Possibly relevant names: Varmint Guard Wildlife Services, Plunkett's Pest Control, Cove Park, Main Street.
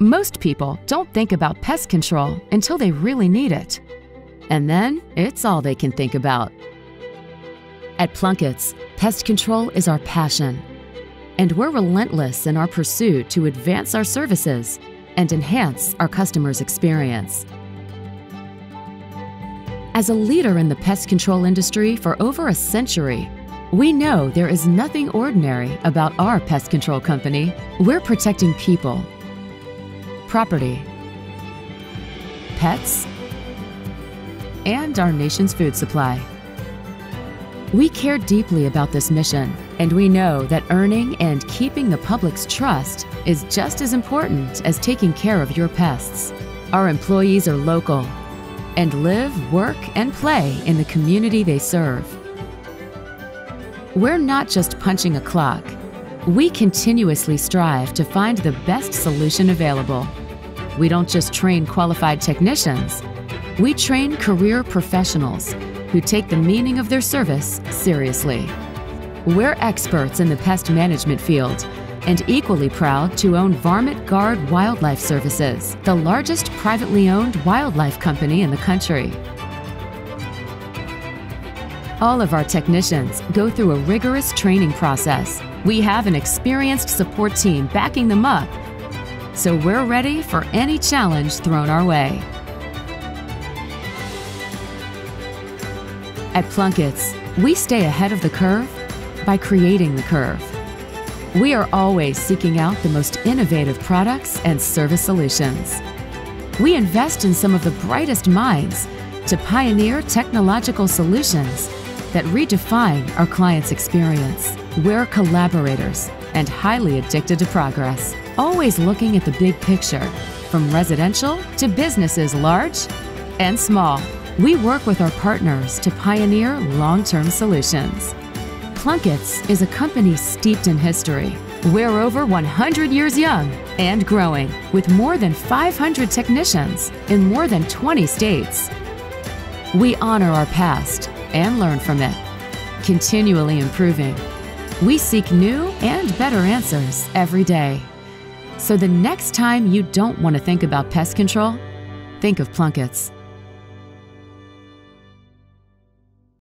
Most people don't think about pest control until they really need it. And then it's all they can think about. At Plunkett's, pest control is our passion, and we're relentless in our pursuit to advance our services and enhance our customers' experience. As a leader in the pest control industry for over a century, we know there is nothing ordinary about our pest control company. We're protecting people, property, pets, and our nation's food supply. We care deeply about this mission, and we know that earning and keeping the public's trust is just as important as taking care of your pests. Our employees are local and live, work, and play in the community they serve. We're not just punching a clock. We continuously strive to find the best solution available. We don't just train qualified technicians. We train career professionals who take the meaning of their service seriously. We're experts in the pest management field and equally proud to own Varmint Guard Wildlife Services, the largest privately owned wildlife company in the country. All of our technicians go through a rigorous training process. We have an experienced support team backing them up, so we're ready for any challenge thrown our way. At Plunkett's, we stay ahead of the curve by creating the curve. We are always seeking out the most innovative products and service solutions. We invest in some of the brightest minds to pioneer technological solutions that redefine our clients' experience. We're collaborators and highly addicted to progress, always looking at the big picture, from residential to businesses large and small. We work with our partners to pioneer long-term solutions. Plunkett's is a company steeped in history. We're over 100 years young and growing, with more than 500 technicians in more than 20 states. We honor our past and learn from it, continually improving. We seek new and better answers every day. So the next time you don't want to think about pest control, think of Plunkett's.